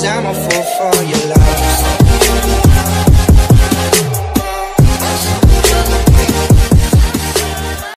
'cause I'm a fool for your love.